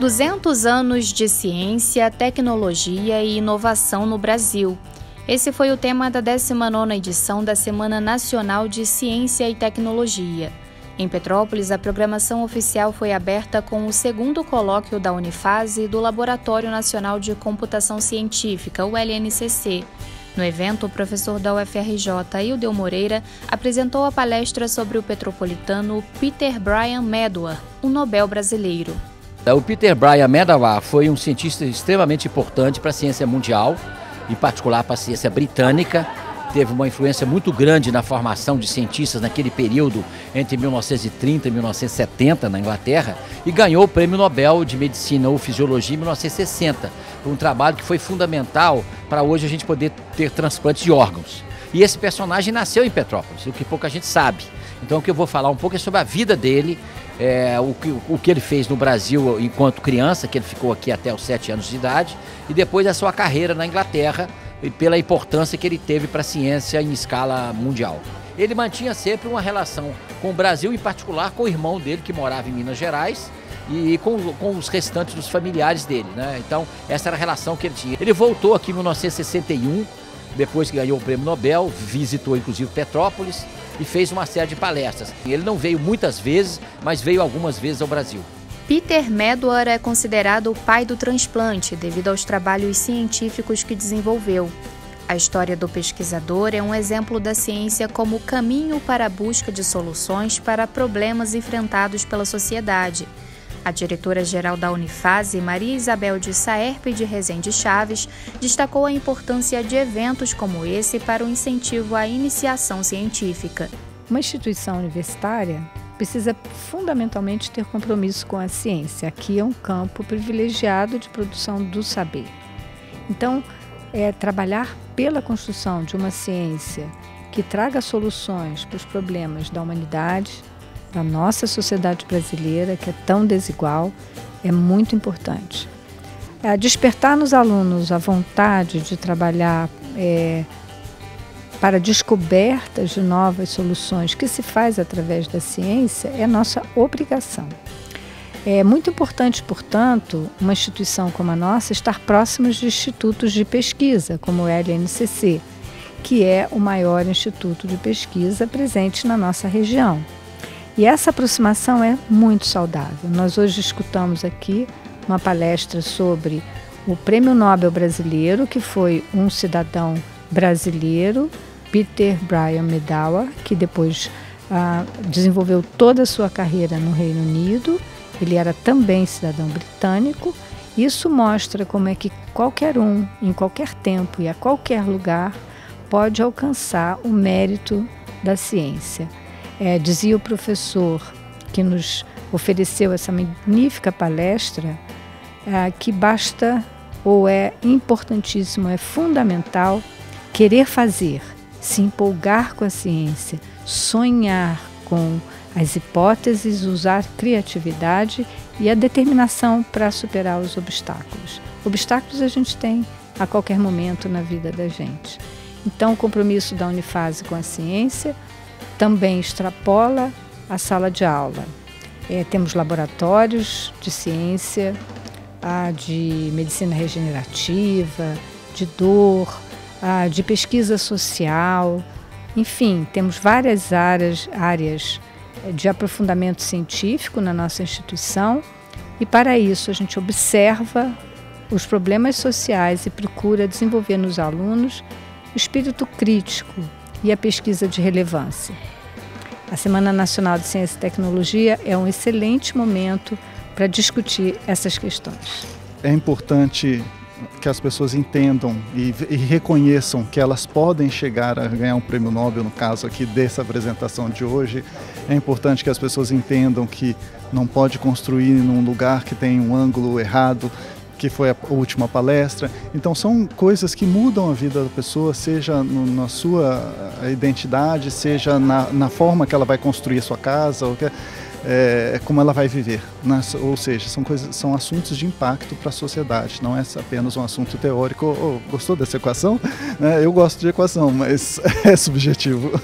200 anos de ciência, tecnologia e inovação no Brasil. Esse foi o tema da 19ª edição da Semana Nacional de Ciência e Tecnologia. Em Petrópolis, a programação oficial foi aberta com o segundo colóquio da Unifase do Laboratório Nacional de Computação Científica, o LNCC. No evento, o professor da UFRJ, Ildeu Moreira, apresentou a palestra sobre o petropolitano Peter Brian Medawar, um Nobel brasileiro. O Peter Brian Medawar foi um cientista extremamente importante para a ciência mundial, em particular para a ciência britânica. Teve uma influência muito grande na formação de cientistas naquele período entre 1930 e 1970 na Inglaterra e ganhou o Prêmio Nobel de Medicina ou Fisiologia em 1960, por um trabalho que foi fundamental para hoje a gente poder ter transplante de órgãos. E esse personagem nasceu em Petrópolis, o que pouca gente sabe. Então o que eu vou falar um pouco é sobre a vida dele, o que ele fez no Brasil enquanto criança, que ele ficou aqui até os 7 anos de idade, e depois a sua carreira na Inglaterra, e pela importância que ele teve para a ciência em escala mundial. Ele mantinha sempre uma relação com o Brasil, em particular com o irmão dele, que morava em Minas Gerais, e com os restantes dos familiares dele, né? Então, essa era a relação que ele tinha. Ele voltou aqui em 1961, depois que ganhou o Prêmio Nobel, visitou inclusive Petrópolis e fez uma série de palestras. Ele não veio muitas vezes, mas veio algumas vezes ao Brasil. Peter Medawar é considerado o pai do transplante devido aos trabalhos científicos que desenvolveu. A história do pesquisador é um exemplo da ciência como caminho para a busca de soluções para problemas enfrentados pela sociedade. A diretora-geral da Unifase, Maria Isabel de Saerpe de Rezende Chaves, destacou a importância de eventos como esse para o incentivo à iniciação científica. Uma instituição universitária precisa fundamentalmente ter compromisso com a ciência. Aqui é um campo privilegiado de produção do saber. Então, trabalhar pela construção de uma ciência que traga soluções para os problemas da humanidade, da nossa sociedade brasileira, que é tão desigual, é muito importante. Despertar nos alunos a vontade de trabalhar para descobertas de novas soluções que se faz através da ciência é nossa obrigação. É muito importante, portanto, uma instituição como a nossa estar próximos de institutos de pesquisa, como o LNCC, que é o maior instituto de pesquisa presente na nossa região. E essa aproximação é muito saudável. Nós hoje escutamos aqui uma palestra sobre o Prêmio Nobel brasileiro, que foi um cidadão brasileiro, Peter Brian Medawar, que depois desenvolveu toda a sua carreira no Reino Unido. Ele era também cidadão britânico. Isso mostra como é que qualquer um, em qualquer tempo e a qualquer lugar, pode alcançar o mérito da ciência. Dizia o professor que nos ofereceu essa magnífica palestra, que basta, ou é importantíssimo, é fundamental, querer fazer, se empolgar com a ciência, sonhar com as hipóteses, usar criatividade e a determinação para superar os obstáculos. Obstáculos a gente tem a qualquer momento na vida da gente. Então, o compromisso da Unifase com a ciência também extrapola a sala de aula. Temos laboratórios de ciência, de medicina regenerativa, de dor, de pesquisa social, enfim, temos várias áreas de aprofundamento científico na nossa instituição e para isso a gente observa os problemas sociais e procura desenvolver nos alunos o espírito crítico e a pesquisa de relevância. A Semana Nacional de Ciência e Tecnologia é um excelente momento para discutir essas questões. É importante que as pessoas entendam e reconheçam que elas podem chegar a ganhar um prêmio Nobel, no caso aqui dessa apresentação de hoje. É importante que as pessoas entendam que não pode construir num lugar que tem um ângulo errado, que foi a última palestra. Então são coisas que mudam a vida da pessoa, seja na sua identidade, seja na forma que ela vai construir a sua casa, ou que como ela vai viver, né? Ou seja, são assuntos de impacto para a sociedade, não é apenas um assunto teórico. Gostou dessa equação? Eu gosto de equação, mas é subjetivo.